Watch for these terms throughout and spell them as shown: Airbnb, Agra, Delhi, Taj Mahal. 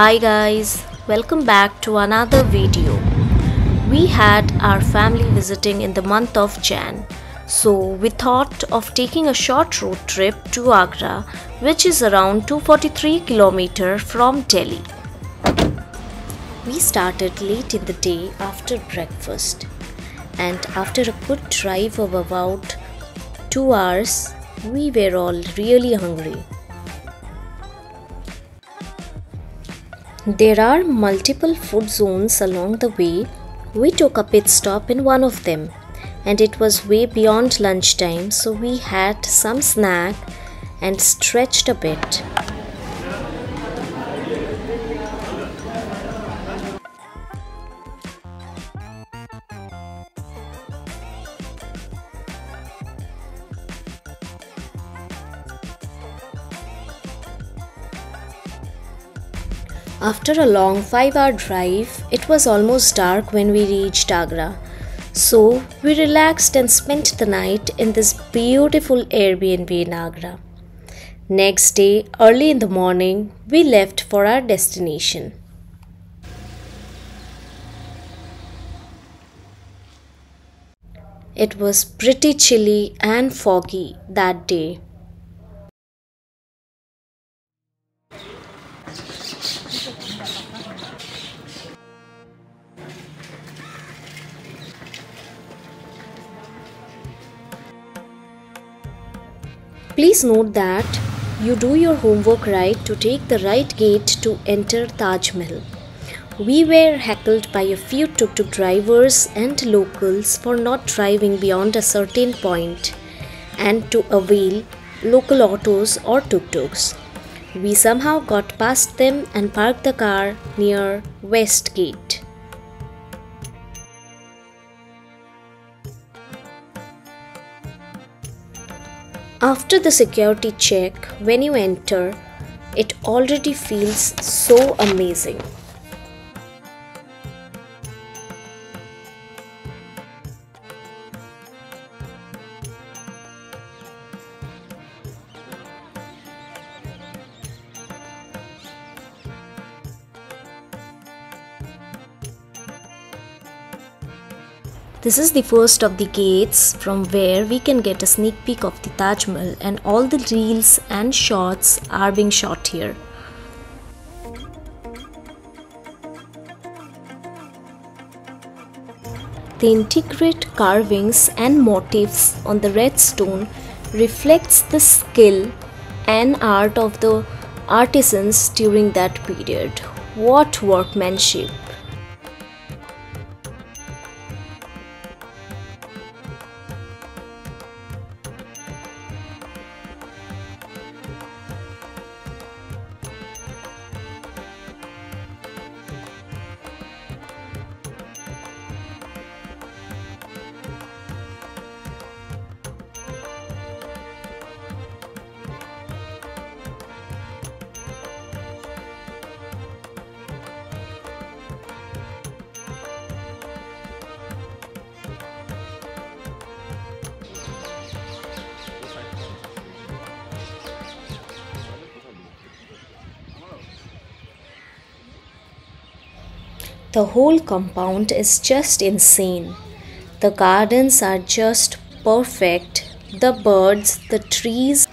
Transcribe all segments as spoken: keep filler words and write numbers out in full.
Hi guys, welcome back to another video. We had our family visiting in the month of Jan, so we thought of taking a short road trip to Agra, which is around two hundred forty-three kilometers from Delhi. We started late in the day after breakfast, and after a good drive of about two hours, we were all really hungry. There are multiple food zones along the way. We took a pit stop in one of them, and it was way beyond lunchtime, so we had some snack and stretched a bit. After a long five hour drive, it was almost dark when we reached Agra. So, we relaxed and spent the night in this beautiful Airbnb in Agra. Next day, early in the morning, we left for our destination. It was pretty chilly and foggy that day. Please note that you do your homework right to take the right gate to enter Taj Mahal. We were heckled by a few tuk-tuk drivers and locals for not driving beyond a certain point and to avail local autos or tuk-tuks. We somehow got past them and parked the car near West Gate. After the security check, when you enter, it already feels so amazing. This is the first of the gates from where we can get a sneak peek of the Taj Mahal, and all the reels and shots are being shot here. The intricate carvings and motifs on the red stone reflects the skill and art of the artisans during that period. What workmanship! The whole compound is just insane. The gardens are just perfect, the birds, the trees,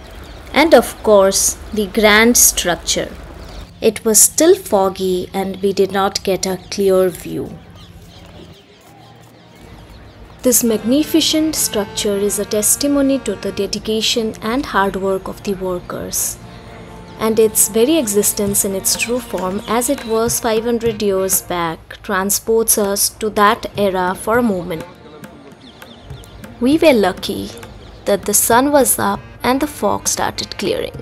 and of course the grand structure. It was still foggy and we did not get a clear view. This magnificent structure is a testimony to the dedication and hard work of the workers, and its very existence in its true form as it was five hundred years back transports us to that era for a moment. We were lucky that the sun was up and the fog started clearing.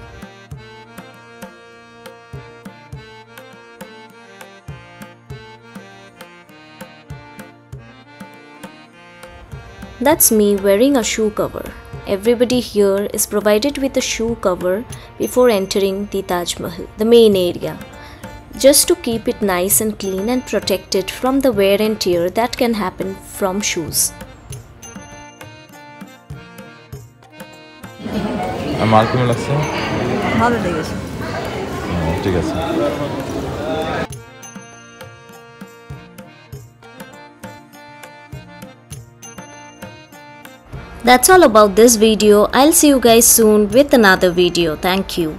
That's me wearing a shoe cover. Everybody here is provided with a shoe cover before entering the Taj Mahal, the main area, just to keep it nice and clean and protect it from the wear and tear that can happen from shoes. That's all about this video. I'll see you guys soon with another video. Thank you.